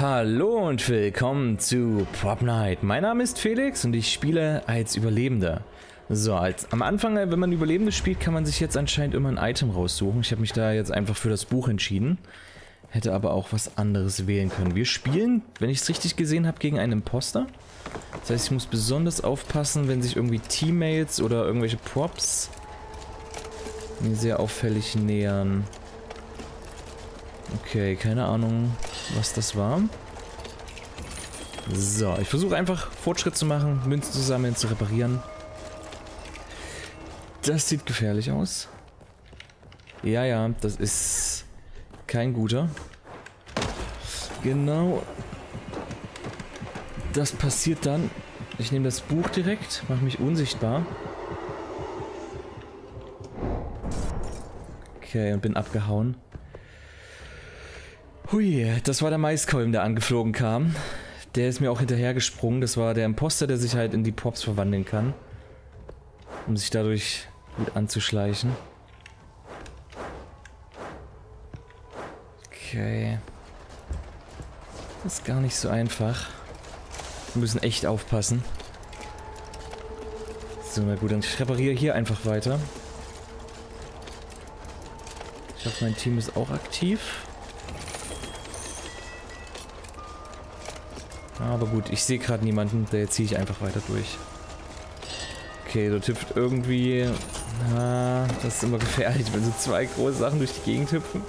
Hallo und willkommen zu Propnight. Mein Name ist Felix und ich spiele als Überlebender. So, am Anfang, wenn man Überlebende spielt, kann man sich jetzt anscheinend immer ein Item raussuchen. Ich habe mich da jetzt einfach für das Buch entschieden. Hätte aber auch was anderes wählen können. Wir spielen, wenn ich es richtig gesehen habe, gegen einen Imposter. Das heißt, ich muss besonders aufpassen, wenn sich irgendwie Teammates oder irgendwelche Props mir sehr auffällig nähern. Okay, keine Ahnung, was das war. So, ich versuche einfach Fortschritt zu machen, Münzen zu sammeln, zu reparieren. Das sieht gefährlich aus. Ja, das ist kein guter. Genau. Das passiert dann. Ich nehme das Buch direkt, mache mich unsichtbar. Okay, und bin abgehauen. Hui, das war der Maiskolben, der angeflogen kam. Der ist mir auch hinterhergesprungen. Das war der Imposter, der sich halt in die Props verwandeln kann, um sich dadurch gut anzuschleichen. Okay. Das ist gar nicht so einfach. Wir müssen echt aufpassen. So, na gut, dann ich repariere hier einfach weiter. Ich hoffe, mein Team ist auch aktiv. Aber gut, ich sehe gerade niemanden, da ziehe ich einfach weiter durch. Okay, da hüpft irgendwie... Ah, das ist immer gefährlich, wenn so zwei große Sachen durch die Gegend hüpfen.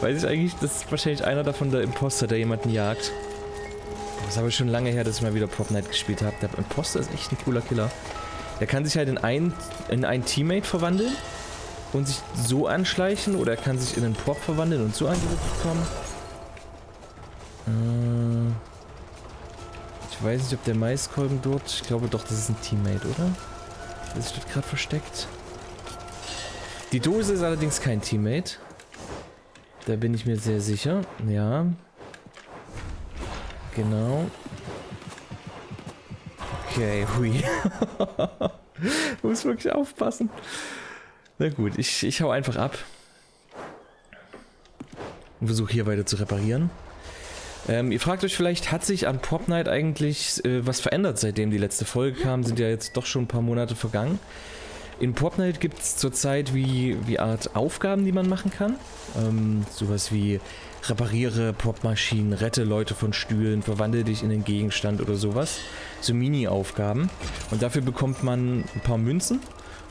Weiß ich eigentlich, das ist wahrscheinlich einer davon, der Imposter, der jemanden jagt. Das ist aber schon lange her, dass ich mal wieder Propnight gespielt habe. Der Imposter ist echt ein cooler Killer. Der kann sich halt in ein Teammate verwandeln und sich so anschleichen. Oder er kann sich in einen Prop verwandeln und so angegriffen bekommen. Ich weiß nicht, ob der Maiskolben dort... Ich glaube doch, das ist ein Teammate, oder? Das steht gerade versteckt. Die Dose ist allerdings kein Teammate. Da bin ich mir sehr sicher. Ja. Genau. Okay, hui. Muss wirklich aufpassen. Na gut, ich hau einfach ab. Und versuche hier weiter zu reparieren. Ihr fragt euch vielleicht, hat sich an Propnight eigentlich was verändert, seitdem die letzte Folge kam? Sind ja jetzt doch schon ein paar Monate vergangen. In Propnight gibt es zurzeit wie Art Aufgaben, die man machen kann. Sowas wie repariere Propmaschinen, rette Leute von Stühlen, verwandle dich in den Gegenstand oder sowas. So Mini-Aufgaben. Und dafür bekommt man ein paar Münzen.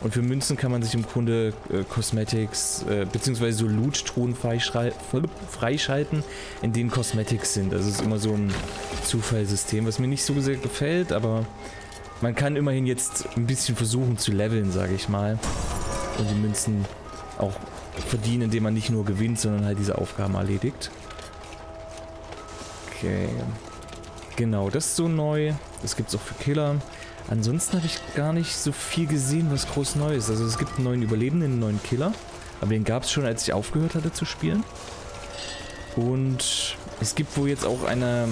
Und für Münzen kann man sich im Grunde Cosmetics bzw. so Loot-Truhen freischalten, in denen Cosmetics sind. Also es ist immer so ein Zufallssystem, was mir nicht so sehr gefällt, aber man kann immerhin jetzt ein bisschen versuchen zu leveln, sage ich mal. Und die Münzen auch verdienen, indem man nicht nur gewinnt, sondern halt diese Aufgaben erledigt. Okay. Genau, das ist so neu. Das gibt es auch für Killer. Ansonsten habe ich gar nicht so viel gesehen, was groß neu ist. Also es gibt einen neuen Überlebenden, einen neuen Killer. Aber den gab es schon, als ich aufgehört hatte zu spielen. Und es gibt wohl jetzt auch eine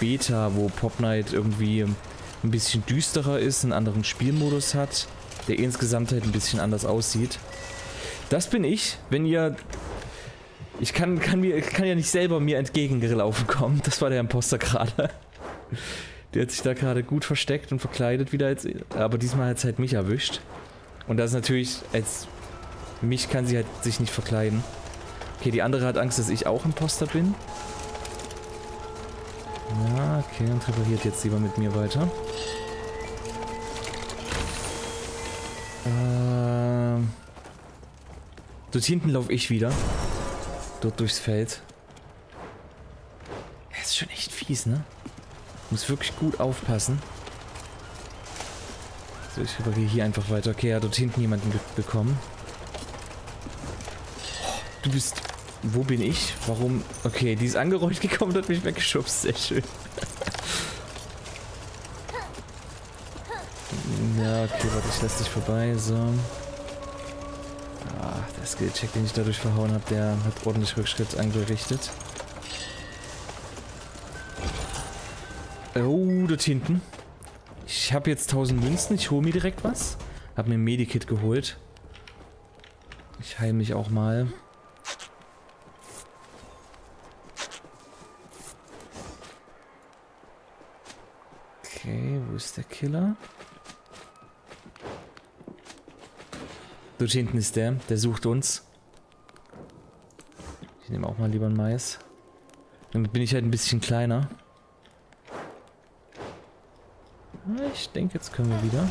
Beta, wo Propnight irgendwie ein bisschen düsterer ist, einen anderen Spielmodus hat, der insgesamt halt ein bisschen anders aussieht. Das bin ich. Wenn ihr... Ich kann ja nicht selber mir entgegengelaufen kommen. Das war der Imposter gerade. Der hat sich da gerade gut versteckt und verkleidet wieder, aber diesmal hat es halt mich erwischt. Und das ist natürlich, als mich kann sie halt sich nicht verkleiden. Okay, die andere hat Angst, dass ich auch Imposter bin. Ja, okay, und repariert jetzt lieber mit mir weiter. Dort hinten laufe ich wieder. Dort durchs Feld. Das ist schon echt fies, ne? Muss wirklich gut aufpassen. So, ich repariere hier einfach weiter. Okay, er hat dort hinten jemanden bekommen. Du bist... Wo bin ich? Warum? Okay, die ist angerollt gekommen und hat mich weggeschubst. Sehr schön. Ja, okay, warte, ich lasse dich vorbei. So. Ah, der Skillcheck, den ich dadurch verhauen habe, der hat ordentlich Rückschritt angerichtet. Oh, dort hinten. Ich habe jetzt 1000 Münzen. Ich hole mir direkt was. Habe mir ein Medikit geholt. Ich heile mich auch mal. Okay, wo ist der Killer? Dort hinten ist der, der sucht uns. Ich nehme auch mal lieber einen Mais. Damit bin ich halt ein bisschen kleiner. Ich denke, jetzt können wir wieder.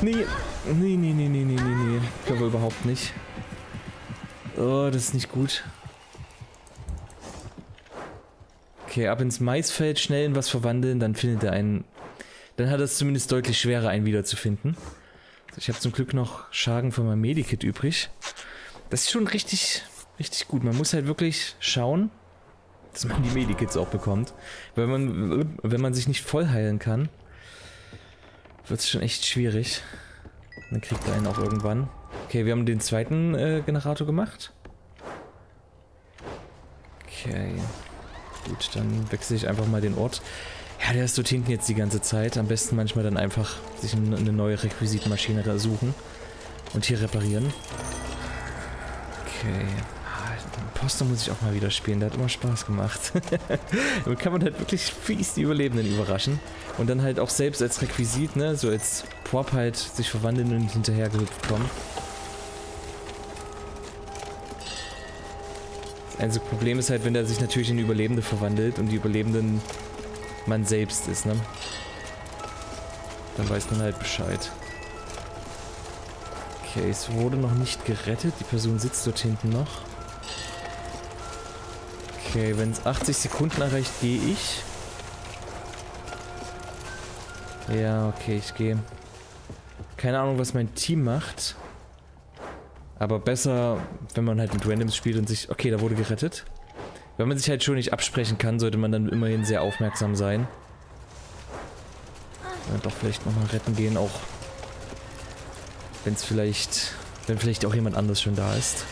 Nee, nee, nee, nee, nee, nee, nee. Ich glaube überhaupt nicht. Oh, das ist nicht gut. Okay, ab ins Maisfeld, schnell in was verwandeln, dann findet er einen. Dann hat er es zumindest deutlich schwerer, einen wiederzufinden. Ich habe zum Glück noch Schaden von meinem Medikit übrig. Das ist schon richtig, richtig gut. Man muss halt wirklich schauen, dass man die Medikits auch bekommt. Weil man, wenn man sich nicht voll heilen kann, wird es schon echt schwierig. Dann kriegt er einen auch irgendwann. Okay, wir haben den zweiten Generator gemacht. Okay. Gut, dann wechsle ich einfach mal den Ort. Ja, der ist dort hinten jetzt die ganze Zeit. Am besten manchmal dann einfach sich eine neue Requisitenmaschine da suchen. Und hier reparieren. Okay. Imposter muss ich auch mal wieder spielen. Der hat immer Spaß gemacht. Damit kann man halt wirklich fies die Überlebenden überraschen. Und dann halt auch selbst als Requisit, ne? So als Prop halt sich verwandeln und hinterhergehüpft kommen. Das einzige Problem ist halt, wenn der sich natürlich in Überlebende verwandelt und die Überlebenden man selbst ist, ne? Dann weiß man halt Bescheid. Okay, es wurde noch nicht gerettet. Die Person sitzt dort hinten noch. Okay, wenn es 80 Sekunden erreicht, gehe ich. Ja, okay, ich gehe. Keine Ahnung, was mein Team macht. Aber besser, wenn man halt mit Randoms spielt und sich... Okay, da wurde gerettet. Wenn man sich halt schon nicht absprechen kann, sollte man dann immerhin sehr aufmerksam sein. Und doch vielleicht nochmal retten gehen, auch wenn es vielleicht, wenn vielleicht auch jemand anders schon da ist.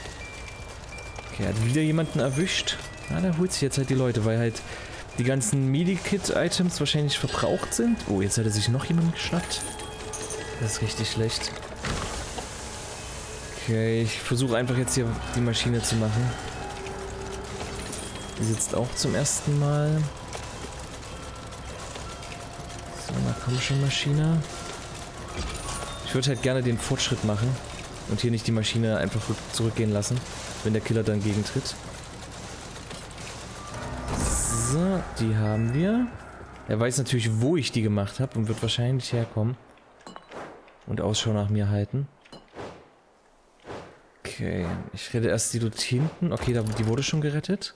Okay, er hat wieder jemanden erwischt. Na, da holt sich jetzt halt die Leute, weil halt die ganzen Medikit-Items wahrscheinlich verbraucht sind. Oh, jetzt hat er sich noch jemanden geschnappt. Das ist richtig schlecht. Okay, ich versuche einfach jetzt hier die Maschine zu machen. Die sitzt auch zum ersten Mal. So, na komm schon, Maschine. Ich würde halt gerne den Fortschritt machen und hier nicht die Maschine einfach zurückgehen lassen, wenn der Killer dann gegentritt. So, die haben wir. Er weiß natürlich, wo ich die gemacht habe und wird wahrscheinlich herkommen und Ausschau nach mir halten. Okay, ich rede erst die dort hinten. Okay, die wurde schon gerettet.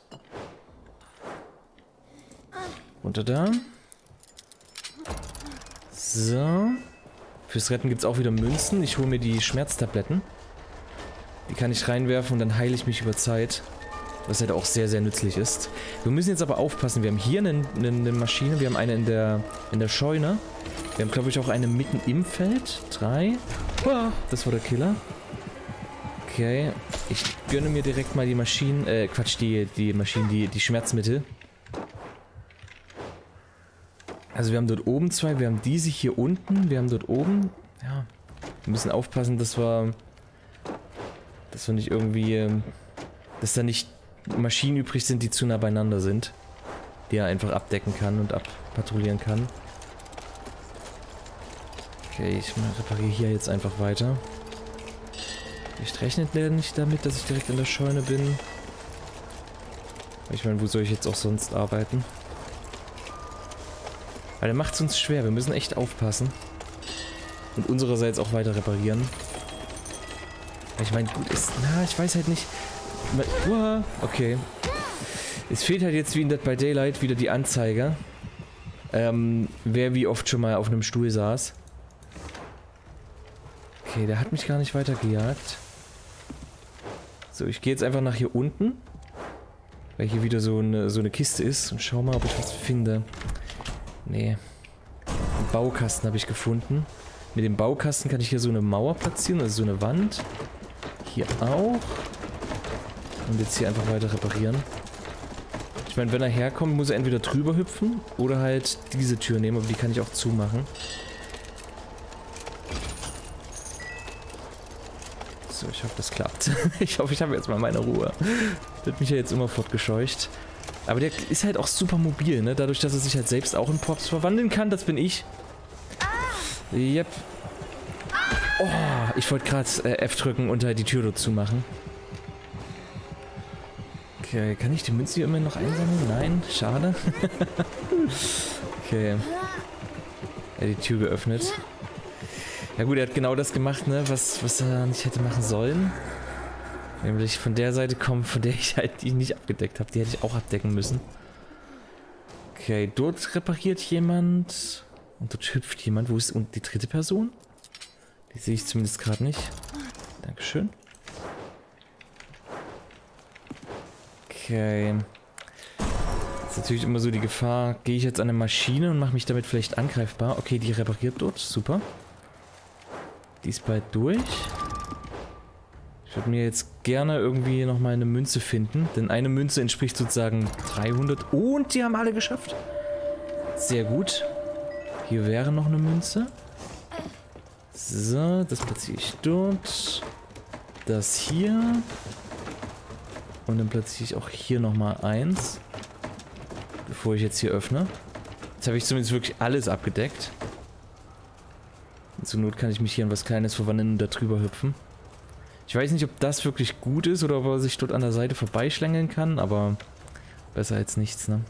Runter da. So. Fürs Retten gibt es auch wieder Münzen. Ich hole mir die Schmerztabletten. Die kann ich reinwerfen und dann heile ich mich über Zeit. Was halt auch sehr, sehr nützlich ist. Wir müssen jetzt aber aufpassen. Wir haben hier eine Maschine. Wir haben eine in der Scheune. Wir haben, glaube ich, auch eine mitten im Feld. 3. Das war der Killer. Okay. Ich gönne mir direkt mal die Maschinen. Quatsch, die Schmerzmittel. Also wir haben dort oben zwei, wir haben diese hier unten, wir haben dort oben. Ja, wir müssen aufpassen, dass wir nicht irgendwie, dass da nicht Maschinen übrig sind, die zu nah beieinander sind. Die er einfach abdecken kann und abpatrouillieren kann. Okay, ich repariere hier jetzt einfach weiter. Ich rechne nicht damit, dass ich direkt in der Scheune bin. Ich meine, wo soll ich jetzt auch sonst arbeiten? Weil der macht es uns schwer. Wir müssen echt aufpassen. Und unsererseits auch weiter reparieren. Ich meine, gut ist... Na, ich weiß halt nicht... Okay. Es fehlt halt jetzt wie in Dead by Daylight wieder die Anzeige. Wer wie oft schon mal auf einem Stuhl saß. Okay, der hat mich gar nicht weitergejagt. So, ich gehe jetzt einfach nach hier unten. Weil hier wieder so eine Kiste ist. Und schau mal, ob ich was finde. Nee. Einen Baukasten habe ich gefunden. Mit dem Baukasten kann ich hier so eine Mauer platzieren, also so eine Wand. Hier auch. Und jetzt hier einfach weiter reparieren. Ich meine, wenn er herkommt, muss er entweder drüber hüpfen oder halt diese Tür nehmen, aber die kann ich auch zumachen. So, ich hoffe, das klappt. Ich hoffe, ich habe jetzt mal meine Ruhe. Wird mich ja jetzt immer fortgescheucht. Aber der ist halt auch super mobil, ne? Dadurch, dass er sich halt selbst auch in Props verwandeln kann. Das bin ich. Yep. Oh, ich wollte gerade F drücken und halt die Tür dazu machen. Okay, kann ich die Münze hier immer noch einsammeln? Nein, schade. Okay. Er hat die Tür geöffnet. Ja gut, er hat genau das gemacht, ne? Was er nicht hätte machen sollen. Nämlich von der Seite kommen, von der ich halt die nicht abgedeckt habe. Die hätte ich auch abdecken müssen. Okay, dort repariert jemand. Und dort hüpft jemand. Wo ist die dritte Person? Die sehe ich zumindest gerade nicht. Dankeschön. Okay. Das ist natürlich immer so die Gefahr. Gehe ich jetzt an eine Maschine und mache mich damit vielleicht angreifbar? Okay, die repariert dort. Super. Die ist bald durch. Ich würde mir jetzt gerne irgendwie nochmal eine Münze finden, denn eine Münze entspricht sozusagen 300. Und die haben alle geschafft. Sehr gut. Hier wäre noch eine Münze. So, das platziere ich dort. Das hier. Und dann platziere ich auch hier nochmal eins. Bevor ich jetzt hier öffne. Jetzt habe ich zumindest wirklich alles abgedeckt. Und zur Not kann ich mich hier in was Kleines verwandeln und da drüber hüpfen. Ich weiß nicht, ob das wirklich gut ist oder ob er sich dort an der Seite vorbeischlängeln kann, aber besser als nichts, ne?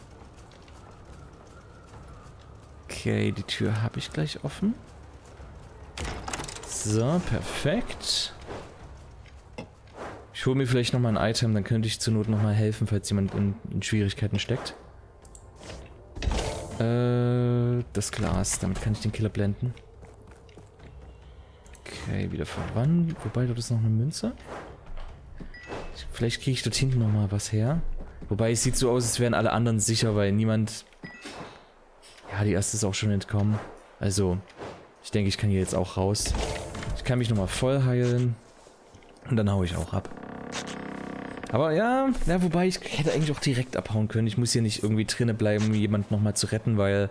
Okay, die Tür habe ich gleich offen. So, perfekt. Ich hole mir vielleicht nochmal ein Item, dann könnte ich zur Not nochmal helfen, falls jemand in Schwierigkeiten steckt. Das Glas, damit kann ich den Killer blenden. Okay, wieder verwandelt. Wobei, dort ist noch eine Münze. Vielleicht kriege ich dort hinten nochmal was her. Wobei, es sieht so aus, als wären alle anderen sicher, weil niemand... Ja, die erste ist auch schon entkommen. Also, ich denke, ich kann hier jetzt auch raus. Ich kann mich nochmal voll heilen. Und dann haue ich auch ab. Aber ja, wobei, ich hätte eigentlich auch direkt abhauen können. Ich muss hier nicht irgendwie drinnen bleiben, um jemanden nochmal zu retten, weil...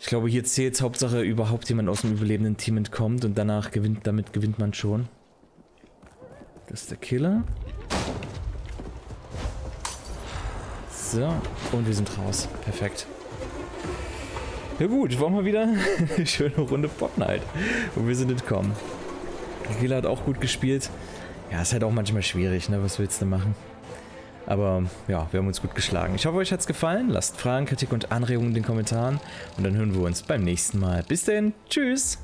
Ich glaube, hier zählt es Hauptsache, überhaupt jemand aus dem überlebenden Team entkommt und danach gewinnt man schon. Das ist der Killer. So, und wir sind raus. Perfekt. Ja gut, wollen wir wieder eine schöne Runde Propnight. Und wir sind entkommen. Der Killer hat auch gut gespielt. Ja, ist halt auch manchmal schwierig, ne? Was willst du machen? Aber ja, wir haben uns gut geschlagen. Ich hoffe, euch hat es gefallen. Lasst Fragen, Kritik und Anregungen in den Kommentaren. Und dann hören wir uns beim nächsten Mal. Bis denn. Tschüss.